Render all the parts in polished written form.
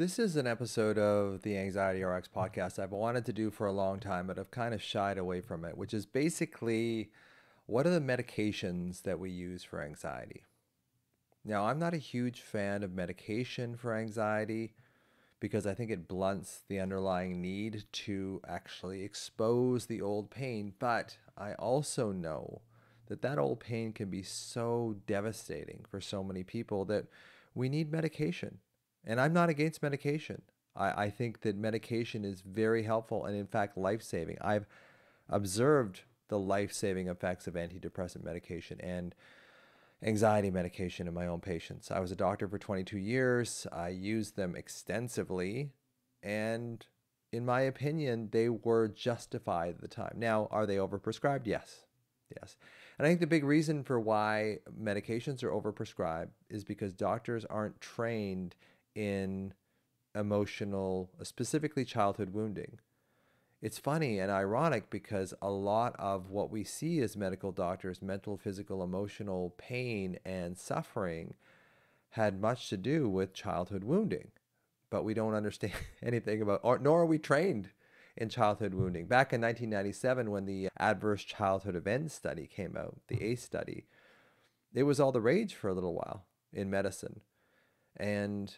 This is an episode of the AnxietyRx podcast I've wanted to do for a long time, but I've kind of shied away from it, which is basically what are the medications that we use for anxiety? Now, I'm not a huge fan of medication for anxiety because I think it blunts the underlying need to actually expose the old pain, but I also know that that old pain can be so devastating for so many people that we need medication. And I'm not against medication. I think that medication is very helpful and, in fact, life-saving. I've observed the life-saving effects of antidepressant medication and anxiety medication in my own patients. I was a doctor for 22 years. I used them extensively. And in my opinion, they were justified at the time. Now, are they overprescribed? Yes. Yes. And I think the big reason for why medications are overprescribed is because doctors aren't trained in emotional, specifically childhood wounding. It's funny and ironic because a lot of what we see as medical doctors, mental, physical, emotional pain and suffering had much to do with childhood wounding, but we don't understand anything about, nor are we trained in childhood wounding. Back in 1997, when the Adverse Childhood Events Study came out, the ACE study, it was all the rage for a little while in medicine. And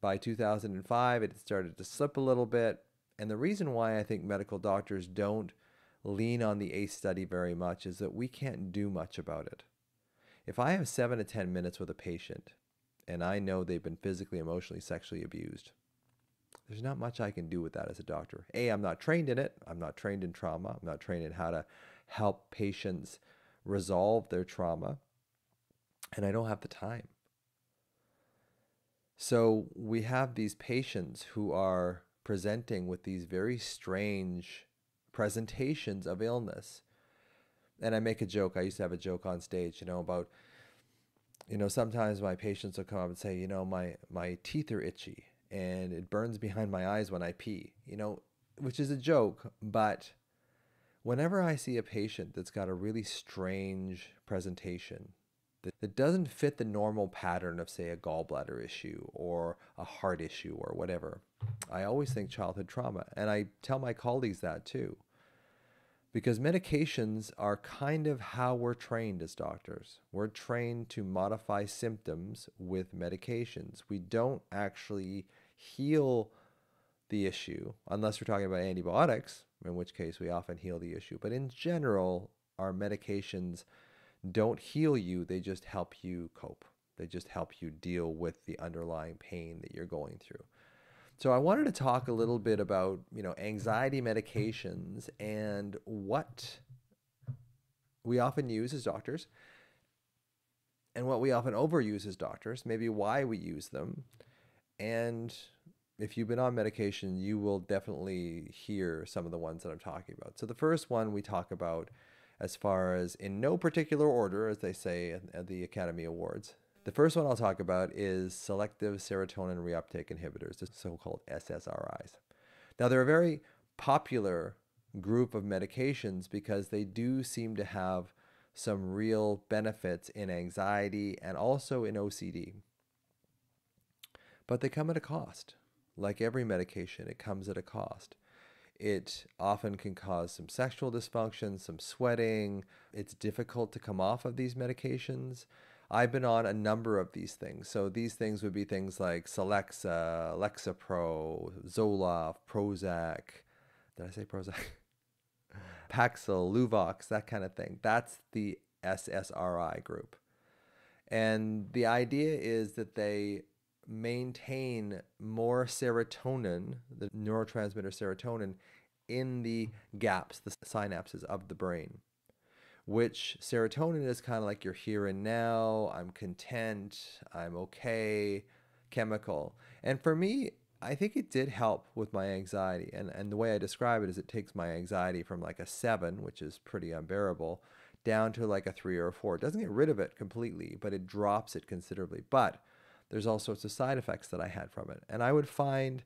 by 2005, it started to slip a little bit. And the reason why I think medical doctors don't lean on the ACE study very much is that we can't do much about it. If I have 7 to 10 minutes with a patient and I know they've been physically, emotionally, sexually abused, there's not much I can do with that as a doctor. A, I'm not trained in it. I'm not trained in trauma. I'm not trained in how to help patients resolve their trauma. And I don't have the time. So we have these patients who are presenting with these very strange presentations of illness. And I make a joke. I used to have a joke on stage, about, sometimes my patients will come up and say, my teeth are itchy and it burns behind my eyes when I pee, which is a joke. But whenever I see a patient that's got a really strange presentation that doesn't fit the normal pattern of, say, a gallbladder issue or a heart issue or whatever, I always think childhood trauma. And I tell my colleagues that too, because medications are kind of how we're trained as doctors. We're trained to modify symptoms with medications. We don't actually heal the issue unless we're talking about antibiotics, in which case we often heal the issue. But in general, our medications don't heal you. They just help you cope. They just help you deal with the underlying pain that you're going through. So I wanted to talk a little bit about, anxiety medications and what we often use as doctors and what we often overuse as doctors, maybe why we use them. And if you've been on medication, you will definitely hear some of the ones that I'm talking about. So the first one we talk about, as far as in no particular order, as they say at the Academy Awards. The first one I'll talk about is selective serotonin reuptake inhibitors, the so-called SSRIs. Now, they're a very popular group of medications because they do seem to have some real benefits in anxiety and also in OCD. But they come at a cost. Like every medication, it comes at a cost. It often can cause some sexual dysfunction, some sweating. It's difficult to come off of these medications. I've been on a number of these things. So these things would be things like Celexa, Lexapro, Zoloft, Prozac. Did I say Prozac? Paxil, Luvox, that kind of thing. That's the SSRI group. And the idea is that they maintain more serotonin, the neurotransmitter serotonin, in the gaps, the synapses of the brain, which serotonin is kind of like you're here and now, I'm content, I'm okay, chemical. And for me, I think it did help with my anxiety. And the way I describe it is it takes my anxiety from like a 7, which is pretty unbearable, down to like a 3 or a 4. It doesn't get rid of it completely, but it drops it considerably. But there's all sorts of side effects that I had from it. And I would find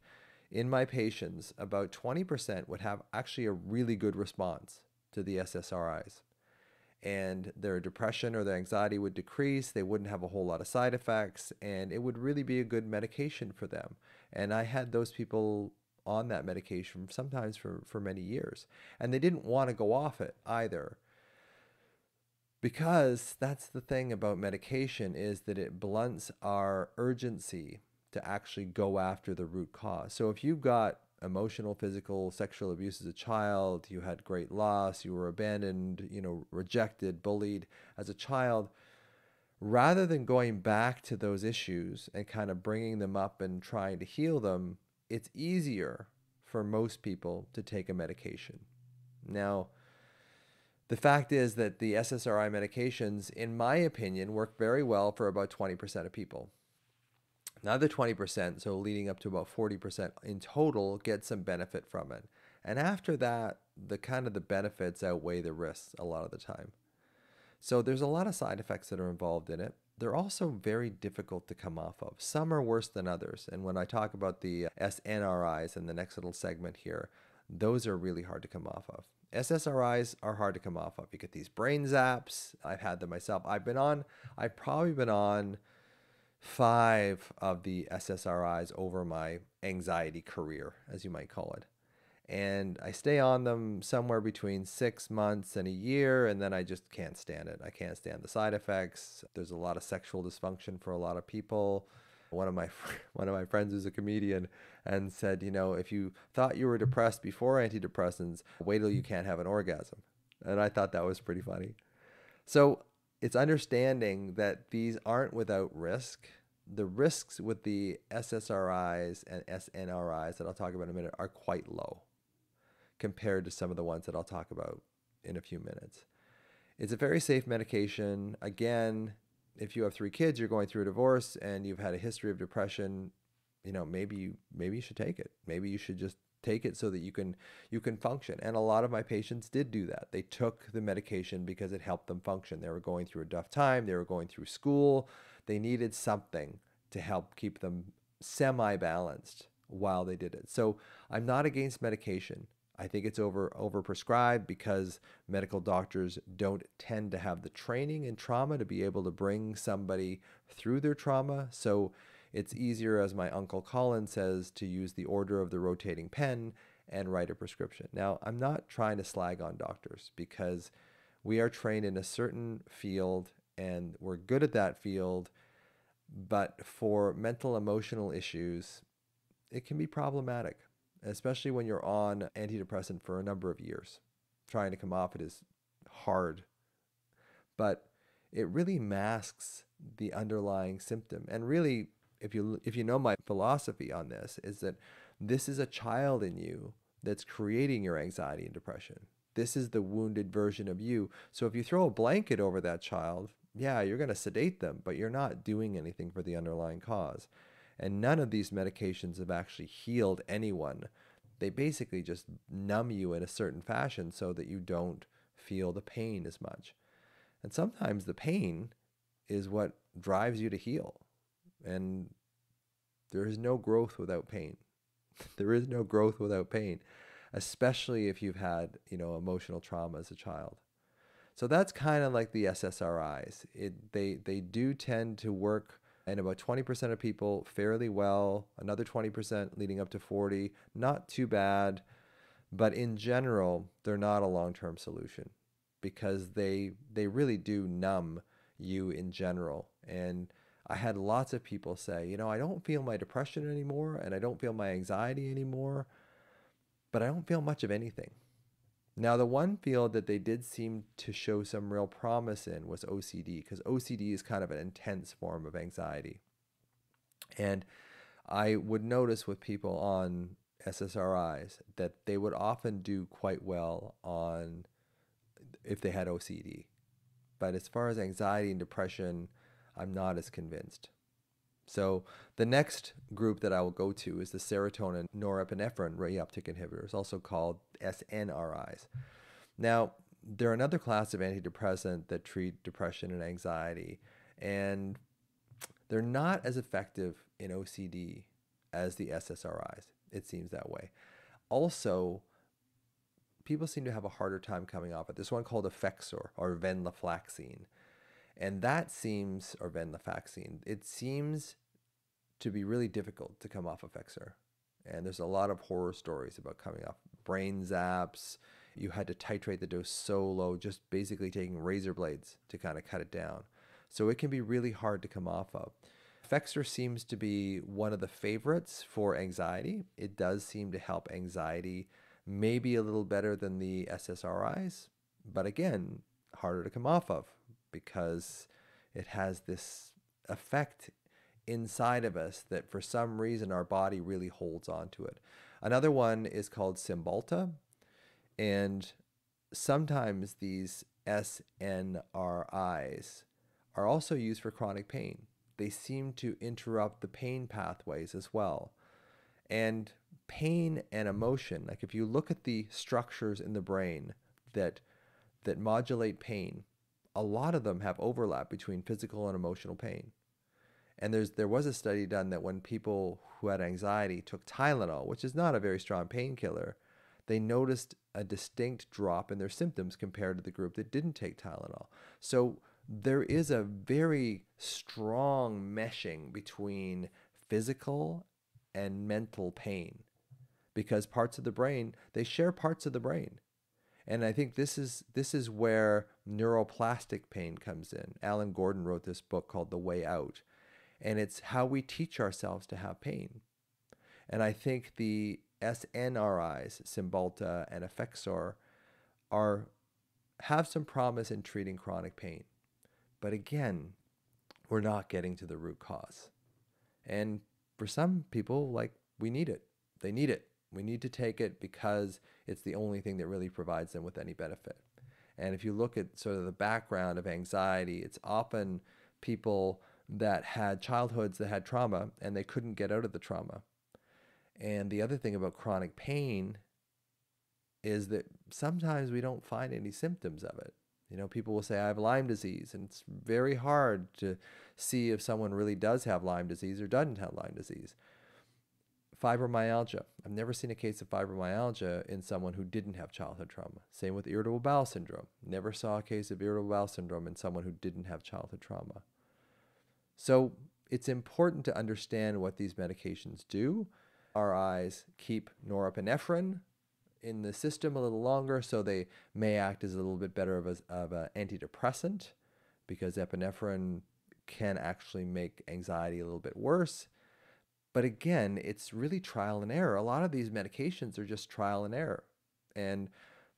in my patients, about 20% would have actually a really good response to the SSRIs. and their depression or their anxiety would decrease. They wouldn't have a whole lot of side effects, and it would really be a good medication for them. And I had those people on that medication sometimes for many years, and they didn't want to go off it either, because that's the thing about medication, is that it blunts our urgency to actually go after the root cause. So if you've got emotional, physical, sexual abuse as a child, you had great loss, you were abandoned, you know, rejected, bullied as a child, rather than going back to those issues and kind of bringing them up and trying to heal them, it's easier for most people to take a medication. Now, the fact is that the SSRI medications, in my opinion, work very well for about 20% of people. Another 20%, so leading up to about 40% in total, get some benefit from it. And after that, the kind of the benefits outweigh the risks a lot of the time. So there's a lot of side effects that are involved in it. They're also very difficult to come off of. Some are worse than others. And when I talk about the SNRIs in the next little segment here, those are really hard to come off of. SSRIs are hard to come off of. You get these brain zaps. I've had them myself. I've probably been on 5 of the SSRIs over my anxiety career, as you might call it. And I stay on them somewhere between 6 months and a year, and then I just can't stand it. I can't stand the side effects. There's a lot of sexual dysfunction for a lot of people. One of my friends who's a comedian and said, you know, if you thought you were depressed before antidepressants, wait till you can't have an orgasm. And I thought that was pretty funny. So it's understanding that these aren't without risk. The risks with the SSRIs and SNRIs that I'll talk about in a minute are quite low compared to some of the ones that I'll talk about in a few minutes. It's a very safe medication. Again, if you have 3 kids, you're going through a divorce, and you've had a history of depression, you know, maybe you should take it. Maybe you should just take it so that you can function. And a lot of my patients did do that. They took the medication because it helped them function. They were going through a tough time. They were going through school. They needed something to help keep them semi-balanced while they did it. So I'm not against medication. I think it's overprescribed because medical doctors don't tend to have the training in trauma to be able to bring somebody through their trauma. So it's easier, as my uncle Colin says, to use the order of the rotating pen and write a prescription. Now, I'm not trying to slag on doctors, because we are trained in a certain field and we're good at that field, but for mental, emotional issues, it can be problematic, especially when you're on antidepressant for a number of years. Trying to come off it is hard, but it really masks the underlying symptom. And really, if you know my philosophy on this, is that this is a child in you that's creating your anxiety and depression. This is the wounded version of you. So if you throw a blanket over that child, yeah, you're going to sedate them, but you're not doing anything for the underlying cause. And none of these medications have actually healed anyone. They basically just numb you in a certain fashion so that you don't feel the pain as much. And sometimes the pain is what drives you to heal. And there is no growth without pain. There is no growth without pain, especially if you've had, you know, emotional trauma as a child. So that's kind of like the SSRIs. They do tend to work in about 20% of people fairly well, another 20% leading up to 40, not too bad. But in general, they're not a long-term solution, because they really do numb you in general. And I had lots of people say, you know, I don't feel my depression anymore, and I don't feel my anxiety anymore, but I don't feel much of anything. Now, the one field that they did seem to show some real promise in was OCD, because OCD is kind of an intense form of anxiety. And I would notice with people on SSRIs that they would often do quite well on if they had OCD. But as far as anxiety and depression, I'm not as convinced. So the next group that I will go to is the serotonin norepinephrine reuptake inhibitors, also called SNRIs. Now, they're another class of antidepressant that treat depression and anxiety, and they're not as effective in OCD as the SSRIs. It seems that way. Also, people seem to have a harder time coming off it. There's one called Effexor or venlafaxine. And that seems, or venlafaxine, it seems to be really difficult to come off Effexor. And there's a lot of horror stories about coming off brain zaps. You had to titrate the dose so low, just basically taking razor blades to kind of cut it down. So it can be really hard to come off of. Effexor seems to be one of the favorites for anxiety. It does seem to help anxiety, maybe a little better than the SSRIs, but again, harder to come off of because it has this effect inside of us that for some reason our body really holds on to it. Another one is called Cymbalta, and sometimes these SNRIs are also used for chronic pain. They seem to interrupt the pain pathways as well. And pain and emotion, like if you look at the structures in the brain that modulate pain, a lot of them have overlap between physical and emotional pain. And there was a study done that when people who had anxiety took Tylenol, which is not a very strong painkiller, they noticed a distinct drop in their symptoms compared to the group that didn't take Tylenol. So there is a very strong meshing between physical and mental pain because parts of the brain, they share parts of the brain. And I think this is where neuroplastic pain comes in. Alan Gordon wrote this book called The Way Out. And it's how we teach ourselves to have pain. And I think the SNRIs, Cymbalta and Effexor, have some promise in treating chronic pain. But again, we're not getting to the root cause. And for some people, like, we need it. They need it. We need to take it because it's the only thing that really provides them with any benefit. And if you look at sort of the background of anxiety, it's often people that had childhoods that had trauma and they couldn't get out of the trauma. And the other thing about chronic pain is that sometimes we don't find any symptoms of it. You know, people will say, I have Lyme disease, and it's very hard to see if someone really does have Lyme disease or doesn't have Lyme disease. Fibromyalgia. I've never seen a case of fibromyalgia in someone who didn't have childhood trauma. Same with irritable bowel syndrome. Never saw a case of irritable bowel syndrome in someone who didn't have childhood trauma. So it's important to understand what these medications do. SNRIs keep norepinephrine in the system a little longer, so they may act as a little bit better of an antidepressant, because epinephrine can actually make anxiety a little bit worse. But again, it's really trial and error. A lot of these medications are just trial and error. And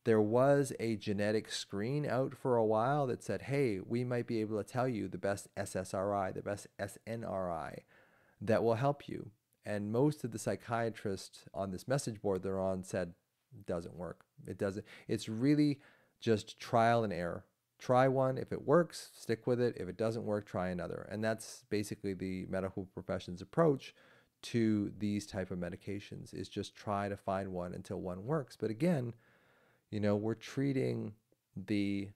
there was a genetic screen out for a while that said, hey, we might be able to tell you the best SSRI, the best SNRI that will help you. And most of the psychiatrists on this message board they're on said, doesn't work. It doesn't. It's really just trial and error. Try one. If it works, stick with it. If it doesn't work, try another. And that's basically the medical profession's approach to these type of medications, is just try to find one until one works. But again, you know, we're treating the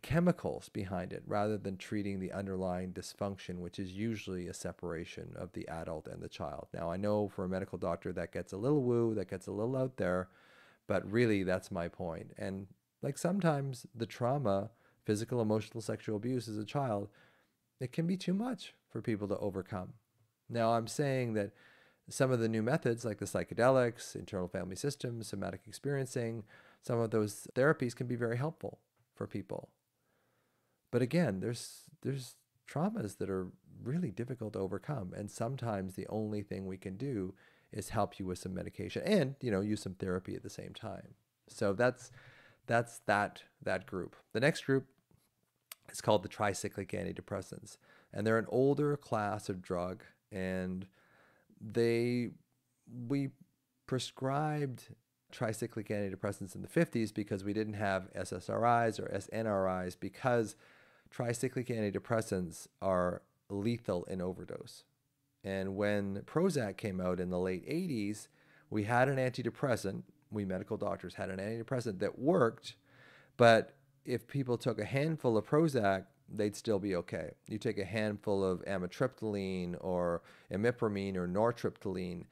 chemicals behind it rather than treating the underlying dysfunction, which is usually a separation of the adult and the child. Now, I know for a medical doctor that gets a little woo, that gets a little out there, but really that's my point. And like sometimes the trauma, physical, emotional, sexual abuse as a child, it can be too much for people to overcome. Now, I'm saying that some of the new methods like the psychedelics, internal family systems, somatic experiencing, some of those therapies can be very helpful for people. But again, there's traumas that are really difficult to overcome, and sometimes the only thing we can do is help you with some medication and, you know, use some therapy at the same time. So that's that group. The next group is called the tricyclic antidepressants, and they're an older class of drug, and we prescribed tricyclic antidepressants in the 50s because we didn't have SSRIs or SNRIs, because tricyclic antidepressants are lethal in overdose. And when Prozac came out in the late 80s, we had an antidepressant, we medical doctors had an antidepressant that worked, but if people took a handful of Prozac, they'd still be okay. You take a handful of amitriptyline or imipramine or nortriptyline,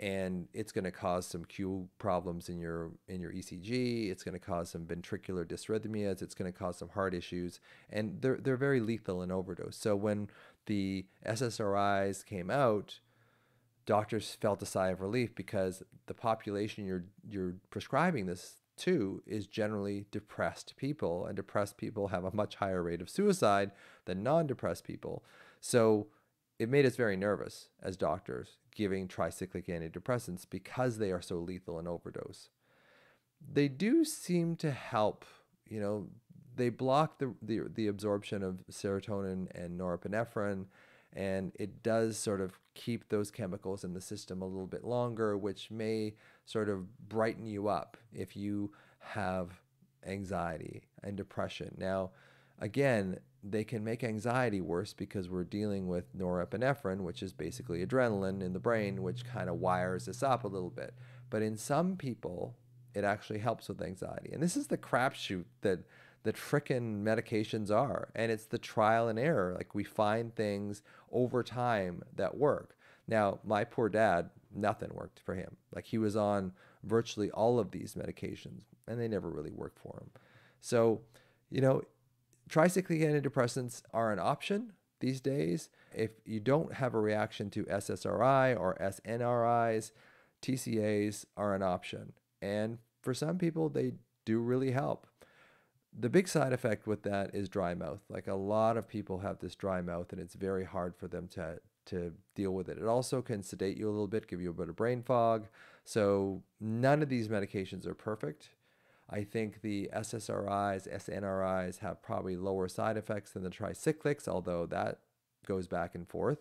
and it's going to cause some Q problems in your ECG. It's going to cause some ventricular dysrhythmias. It's going to cause some heart issues, and they're very lethal in overdose. So when the SSRIs came out, doctors felt a sigh of relief because the population you're prescribing this to is generally depressed people, and depressed people have a much higher rate of suicide than non-depressed people. So it made us very nervous as doctors giving tricyclic antidepressants because they are so lethal in overdose. They do seem to help, you know, they block the absorption of serotonin and norepinephrine, and it does sort of keep those chemicals in the system a little bit longer, which may sort of brighten you up if you have anxiety and depression. Now, again, they can make anxiety worse because we're dealing with norepinephrine, which is basically adrenaline in the brain, which kind of wires us up a little bit. But in some people, it actually helps with anxiety. And this is the crapshoot that frickin' medications are. And it's the trial and error. Like, we find things over time that work. Now, my poor dad, nothing worked for him. Like, he was on virtually all of these medications, and they never really worked for him. So, you know, tricyclic antidepressants are an option these days. If you don't have a reaction to SSRI or SNRIs, TCAs are an option. And for some people, they do really help. The big side effect with that is dry mouth. Like, a lot of people have this dry mouth, and it's very hard for them to deal with it. It also can sedate you a little bit, give you a bit of brain fog. So none of these medications are perfect. I think the SSRIs, SNRIs have probably lower side effects than the tricyclics, although that goes back and forth.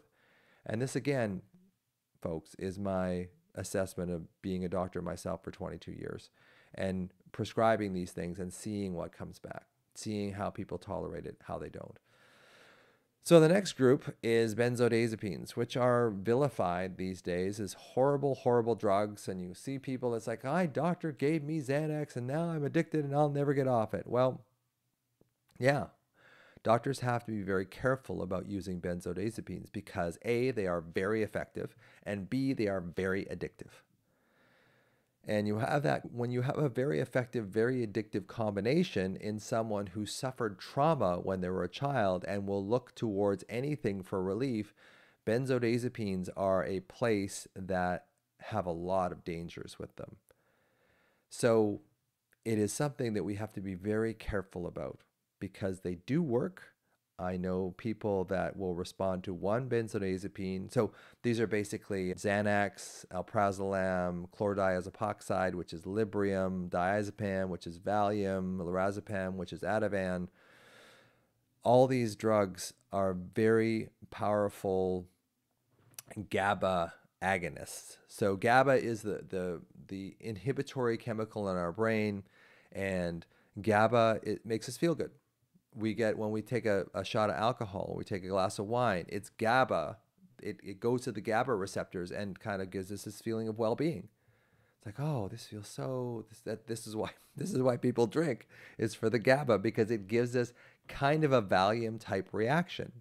And this, again, folks, is my assessment of being a doctor myself for 22 years and prescribing these things and seeing what comes back, seeing how people tolerate it, how they don't. So the next group is benzodiazepines, which are vilified these days as horrible, horrible drugs. And you see people, it's like, my doctor gave me Xanax and now I'm addicted and I'll never get off it. Well, yeah, doctors have to be very careful about using benzodiazepines because A, they are very effective, and B, they are very addictive. And you have that when you have a very effective, very addictive combination in someone who suffered trauma when they were a child and will look towards anything for relief. Benzodiazepines are a place that have a lot of dangers with them. So it is something that we have to be very careful about because they do work. I know people that will respond to one benzodiazepine. So these are basically Xanax, alprazolam, chlordiazepoxide, which is Librium, diazepam, which is Valium, lorazepam, which is Ativan. All these drugs are very powerful GABA agonists. So GABA is the inhibitory chemical in our brain, and GABA, it makes us feel good. We get when we take a shot of alcohol, we take a glass of wine, it's GABA. It goes to the GABA receptors and kind of gives us this feeling of well-being. It's like, oh, this feels so, this is why people drink, is for the GABA, because it gives us kind of a Valium type reaction.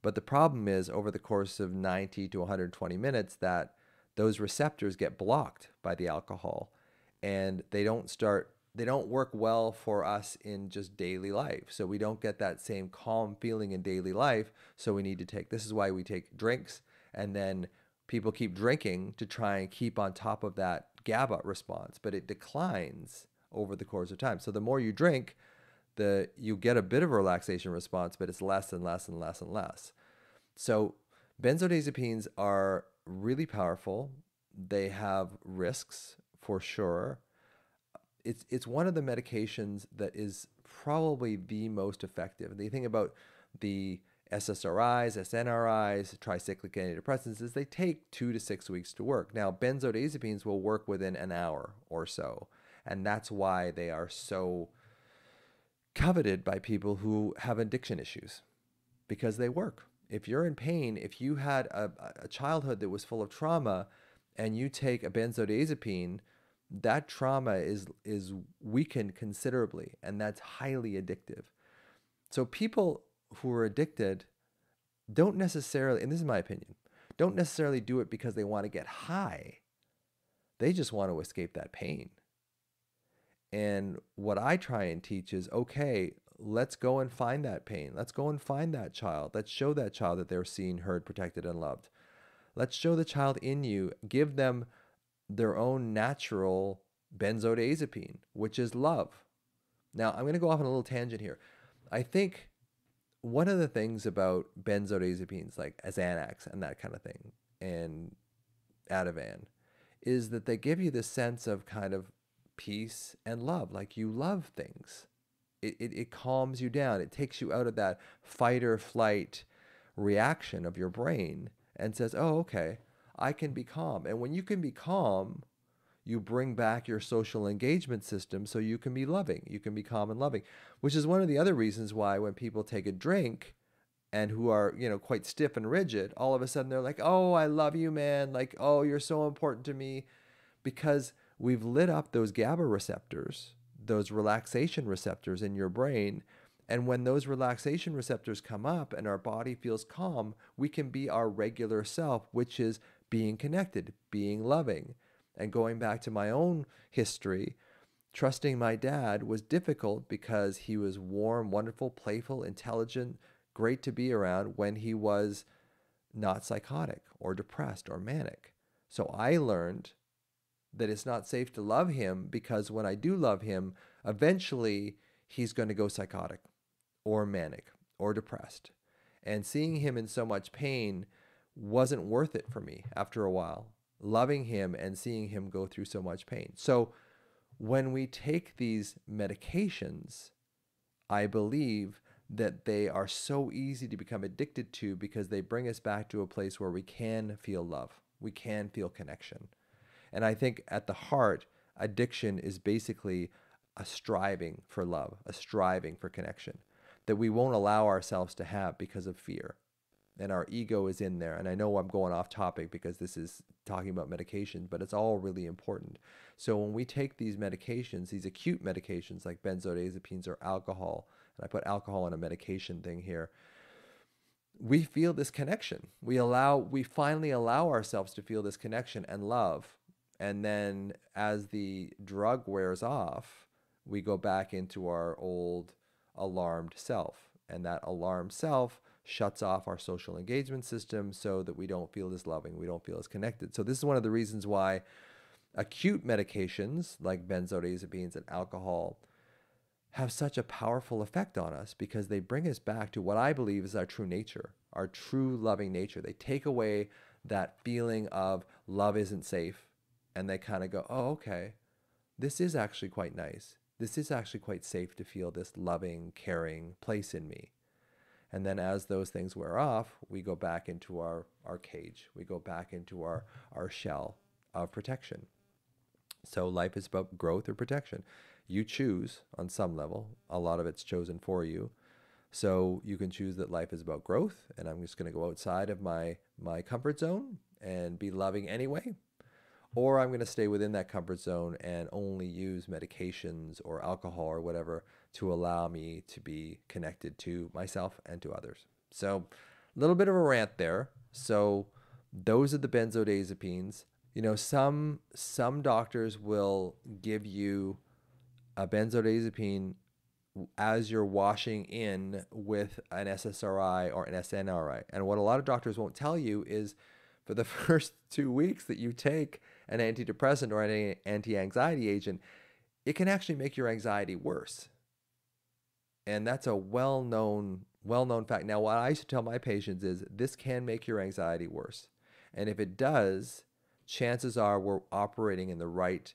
But the problem is, over the course of 90 to 120 minutes, that those receptors get blocked by the alcohol, and they don't work well for us in just daily life. So we don't get that same calm feeling in daily life. So we need to take, this is why we take drinks, and then people keep drinking to try and keep on top of that GABA response, but it declines over the course of time. So the more you drink, you get a bit of a relaxation response, but it's less and less and less and less. So benzodiazepines are really powerful. They have risks for sure. It's one of the medications that is probably the most effective. And the thing about the SSRIs, SNRIs, tricyclic antidepressants is they take 2 to 6 weeks to work. Now, benzodiazepines will work within an hour or so. And that's why they are so coveted by people who have addiction issues, because they work. If you're in pain, if you had a childhood that was full of trauma and you take a benzodiazepine, that trauma is weakened considerably, and that's highly addictive. So people who are addicted don't necessarily, and this is my opinion, don't necessarily do it because they want to get high. They just want to escape that pain. And what I try and teach is, okay, let's go and find that pain. Let's go and find that child. Let's show that child that they're seen, heard, protected, and loved. Let's show the child in you, give them their own natural benzodiazepine, which is love. Now, I'm going to go off on a little tangent here. I think one of the things about benzodiazepines, like Xanax and that kind of thing, and Ativan, is that they give you this sense of kind of peace and love, like you love things. It calms you down. It takes you out of that fight or flight reaction of your brain and says, oh, okay, I can be calm. And when you can be calm, you bring back your social engagement system so you can be loving. You can be calm and loving, which is one of the other reasons why when people take a drink and who are, you know, quite stiff and rigid, all of a sudden they're like, oh, I love you, man. Like, oh, you're so important to me, because we've lit up those GABA receptors, those relaxation receptors in your brain. And when those relaxation receptors come up and our body feels calm, we can be our regular self, which is being connected, being loving. And going back to my own history, trusting my dad was difficult because he was warm, wonderful, playful, intelligent, great to be around when he was not psychotic or depressed or manic. So I learned that it's not safe to love him, because when I do love him, eventually he's going to go psychotic or manic or depressed. And seeing him in so much pain wasn't worth it for me after a while. Loving him and seeing him go through so much pain. So when we take these medications, I believe that they are so easy to become addicted to because they bring us back to a place where we can feel love. We can feel connection. And I think at the heart, addiction is basically a striving for love, a striving for connection that we won't allow ourselves to have because of fear. And our ego is in there. And I know I'm going off topic because this is talking about medication, but it's all really important. So when we take these medications, these acute medications like benzodiazepines or alcohol, and I put alcohol in a medication thing here, we feel this connection. We finally allow ourselves to feel this connection and love. And then as the drug wears off, we go back into our old alarmed self. And that alarmed self shuts off our social engagement system so that we don't feel as loving, we don't feel as connected. So this is one of the reasons why acute medications like benzodiazepines and alcohol have such a powerful effect on us, because they bring us back to what I believe is our true nature, our true loving nature. They take away that feeling of love isn't safe, and they kind of go, oh, okay, this is actually quite nice. This is actually quite safe to feel this loving, caring place in me. And then as those things wear off, we go back into our cage. We go back into our shell of protection. So life is about growth or protection. You choose on some level. A lot of it's chosen for you. So you can choose that life is about growth, and I'm just going to go outside of my comfort zone and be loving anyway. Or I'm going to stay within that comfort zone and only use medications or alcohol or whatever to allow me to be connected to myself and to others. So a little bit of a rant there. So those are the benzodiazepines. You know, some doctors will give you a benzodiazepine as you're washing in with an SSRI or an SNRI. And what a lot of doctors won't tell you is for the first 2 weeks that you take an antidepressant or an anti-anxiety agent, it can actually make your anxiety worse. And that's a well-known fact. Now, what I used to tell my patients is this can make your anxiety worse. And if it does, chances are we're operating in the right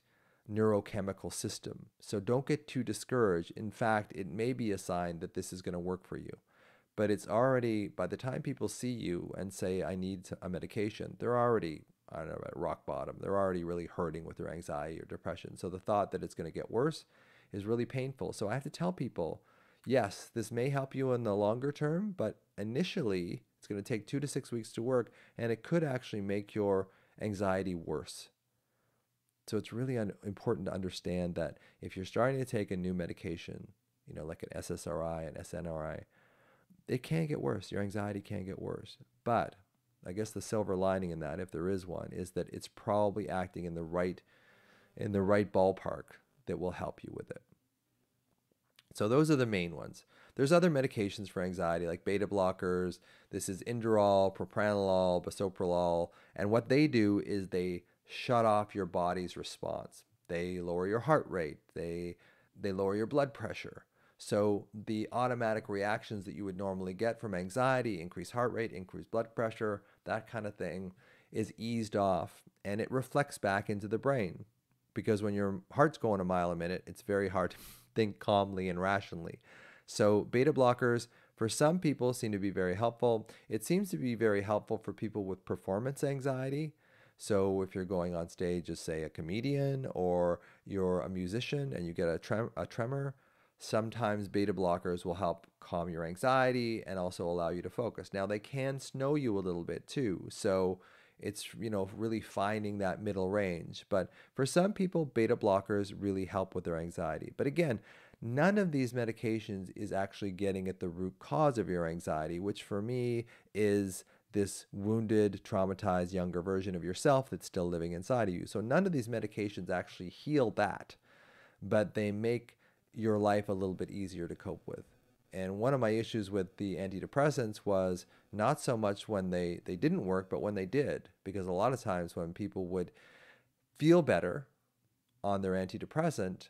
neurochemical system. So don't get too discouraged. In fact, it may be a sign that this is going to work for you. But it's already, by the time people see you and say, I need a medication, they're already, I don't know, at rock bottom. They're already really hurting with their anxiety or depression. So the thought that it's going to get worse is really painful. So I have to tell people, yes, this may help you in the longer term, but initially it's going to take 2 to 6 weeks to work, and it could actually make your anxiety worse. So it's really important to understand that if you're starting to take a new medication, you know, like an SSRI, an SNRI, it can get worse. Your anxiety can get worse. But I guess the silver lining in that, if there is one, is that it's probably acting in the right ballpark that will help you with it. So those are the main ones. There's other medications for anxiety like beta blockers. This is Inderol, propranolol, bisoprolol. And what they do is they shut off your body's response. They lower your heart rate. They lower your blood pressure. So the automatic reactions that you would normally get from anxiety, increased heart rate, increased blood pressure, that kind of thing, is eased off. And it reflects back into the brain. Because when your heart's going a mile a minute, it's very hard to think calmly and rationally. So beta blockers, for some people, seem to be very helpful. It seems to be very helpful for people with performance anxiety. So if you're going on stage as, say, a comedian, or you're a musician and you get a tremor, sometimes beta blockers will help calm your anxiety and also allow you to focus. Now, they can snow you a little bit too. So it's, you know, really finding that middle range. But for some people, beta blockers really help with their anxiety. But again, none of these medications is actually getting at the root cause of your anxiety, which for me is this wounded, traumatized, younger version of yourself that's still living inside of you. So none of these medications actually heal that, but they make your life a little bit easier to cope with. And one of my issues with the antidepressants was not so much when they didn't work, but when they did. Because a lot of times when people would feel better on their antidepressant,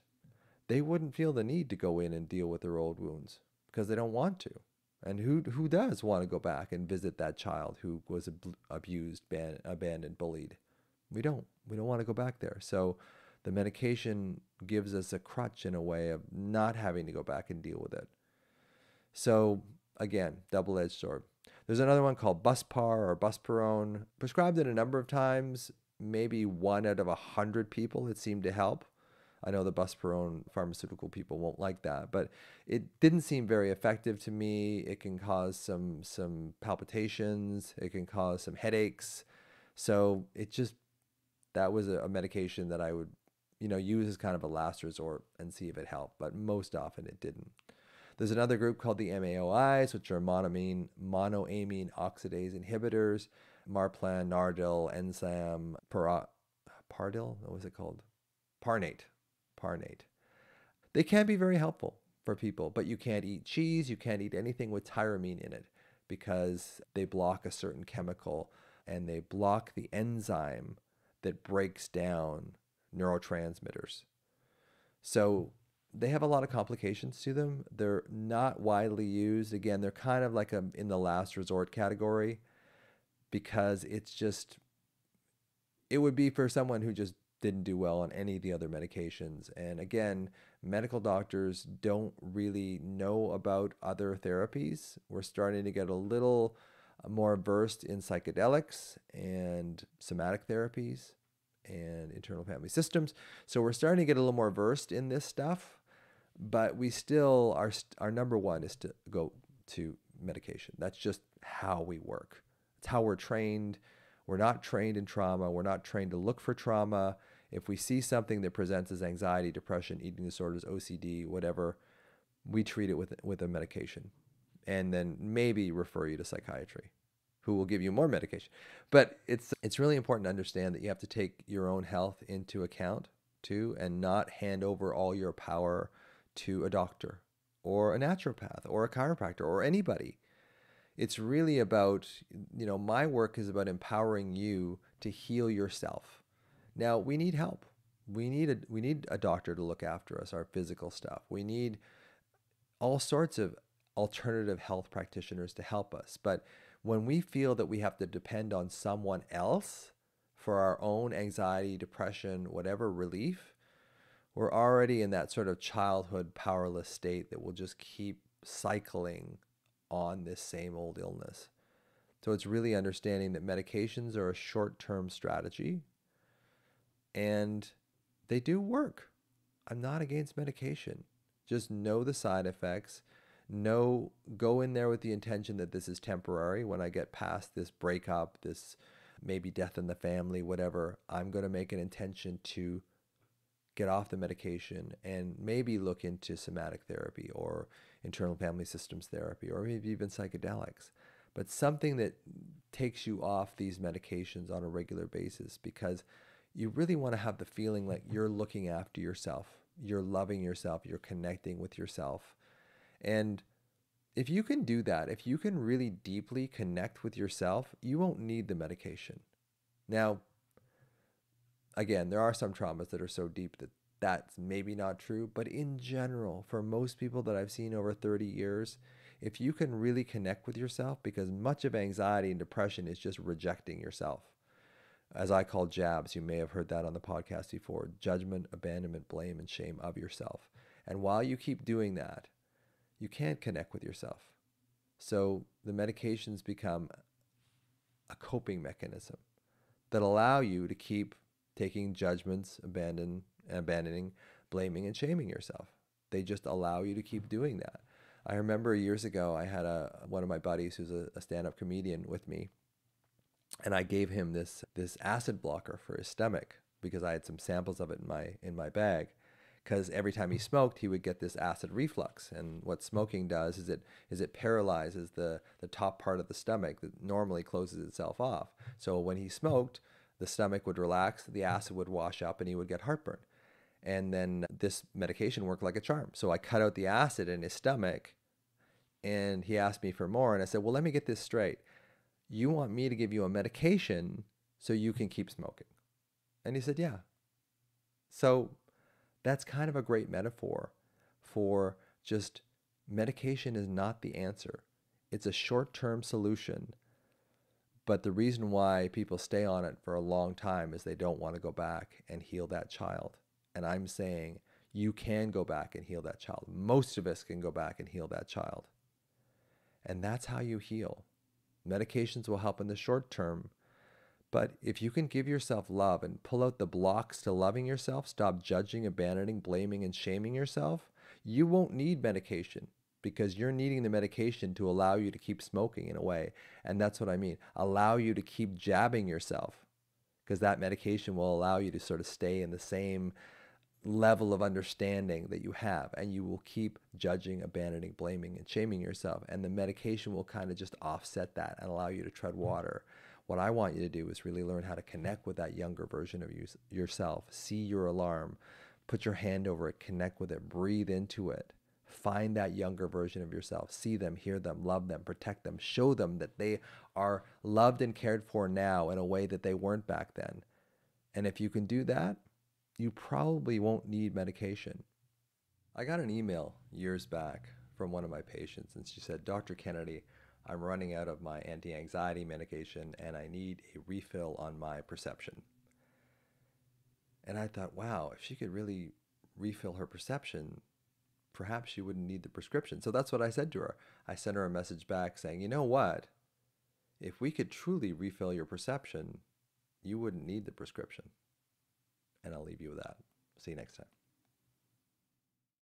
they wouldn't feel the need to go in and deal with their old wounds because they don't want to. And who does want to go back and visit that child who was abused, abandoned, bullied? We don't. We don't want to go back there. So the medication gives us a crutch in a way of not having to go back and deal with it. So again, double-edged sword. There's another one called Buspar or Busparone. Prescribed it a number of times, maybe 1 out of 100 people it seemed to help. I know the Busparone pharmaceutical people won't like that, but it didn't seem very effective to me. It can cause some palpitations. It can cause some headaches. So it just, that was a medication that I would, you know, use as kind of a last resort and see if it helped. But most often it didn't. There's another group called the MAOIs, which are monoamine oxidase inhibitors, Marplan, Nardil, Ensam, Pardil, what was it called? Parnate. They can be very helpful for people, but you can't eat cheese, you can't eat anything with tyramine in it because they block a certain chemical and they block the enzyme that breaks down neurotransmitters. So they have a lot of complications to them. They're not widely used. Again, they're kind of like in the last resort category because it's just, it would be for someone who just didn't do well on any of the other medications. And again, medical doctors don't really know about other therapies. We're starting to get a little more versed in psychedelics and somatic therapies and internal family systems. So we're starting to get a little more versed in this stuff, but we still, our number one is to go to medication. That's just how we work. It's how we're trained. We're not trained in trauma. We're not trained to look for trauma. If we see something that presents as anxiety, depression, eating disorders, OCD, whatever, we treat it with a medication and then maybe refer you to psychiatry, who will give you more medication. But it's really important to understand that you have to take your own health into account too and not hand over all your power to a doctor or a naturopath or a chiropractor or anybody. It's really about, you know, my work is about empowering you to heal yourself. Now, we need help. We need a doctor to look after us, our physical stuff. We need all sorts of alternative health practitioners to help us. But when we feel that we have to depend on someone else for our own anxiety, depression, whatever relief, we're already in that sort of childhood powerless state that will just keep cycling on this same old illness. So it's really understanding that medications are a short-term strategy and they do work. I'm not against medication. Just know the side effects. Know, go in there with the intention that this is temporary. When I get past this breakup, this maybe death in the family, whatever, I'm going to make an intention to get off the medication and maybe look into somatic therapy or internal family systems therapy, or maybe even psychedelics. but something that takes you off these medications on a regular basis, because you really want to have the feeling like you're looking after yourself, you're loving yourself, you're connecting with yourself. And if you can do that, if you can really deeply connect with yourself, you won't need the medication. Now, again, there are some traumas that are so deep that that's maybe not true, but in general, for most people that I've seen over 30 years, if you can really connect with yourself, because much of anxiety and depression is just rejecting yourself. As I call jabs, you may have heard that on the podcast before, judgment, abandonment, blame, and shame of yourself. And while you keep doing that, you can't connect with yourself. So the medications become a coping mechanism that allow you to keep taking judgments, abandoning, blaming, and shaming yourself. They just allow you to keep doing that. I remember years ago, I had one of my buddies who's a stand-up comedian with me, and I gave him this acid blocker for his stomach because I had some samples of it in my bag. Because every time he smoked, he would get this acid reflux. And what smoking does is it paralyzes the top part of the stomach that normally closes itself off. So when he smoked, the stomach would relax, the acid would wash up, and he would get heartburn. And then this medication worked like a charm. So I cut out the acid in his stomach, and he asked me for more. And I said, well, let me get this straight. You want me to give you a medication so you can keep smoking? And he said, yeah. So that's kind of a great metaphor for just medication is not the answer. It's a short-term solution. But the reason why people stay on it for a long time is they don't want to go back and heal that child. And I'm saying you can go back and heal that child. Most of us can go back and heal that child. And that's how you heal. Medications will help in the short term. But if you can give yourself love and pull out the blocks to loving yourself, stop judging, abandoning, blaming, and shaming yourself, you won't need medication. Because you're needing the medication to allow you to keep smoking in a way. And that's what I mean. Allow you to keep jabbing yourself, because that medication will allow you to sort of stay in the same level of understanding that you have. And you will keep judging, abandoning, blaming, and shaming yourself. And the medication will kind of just offset that and allow you to tread water. What I want you to do is really learn how to connect with that younger version of yourself. See your alarm, put your hand over it, connect with it, breathe into it. Find that younger version of yourself. See them, hear them, love them, protect them. Show them that they are loved and cared for now in a way that they weren't back then. And if you can do that, you probably won't need medication. I got an email years back from one of my patients, and she said, Dr. Kennedy, I'm running out of my anti-anxiety medication and I need a refill on my perception. And I thought, wow, if she could really refill her perception, perhaps she wouldn't need the prescription. So that's what I said to her. I sent her a message back saying, you know what? If we could truly refill your perception, you wouldn't need the prescription. And I'll leave you with that. See you next time.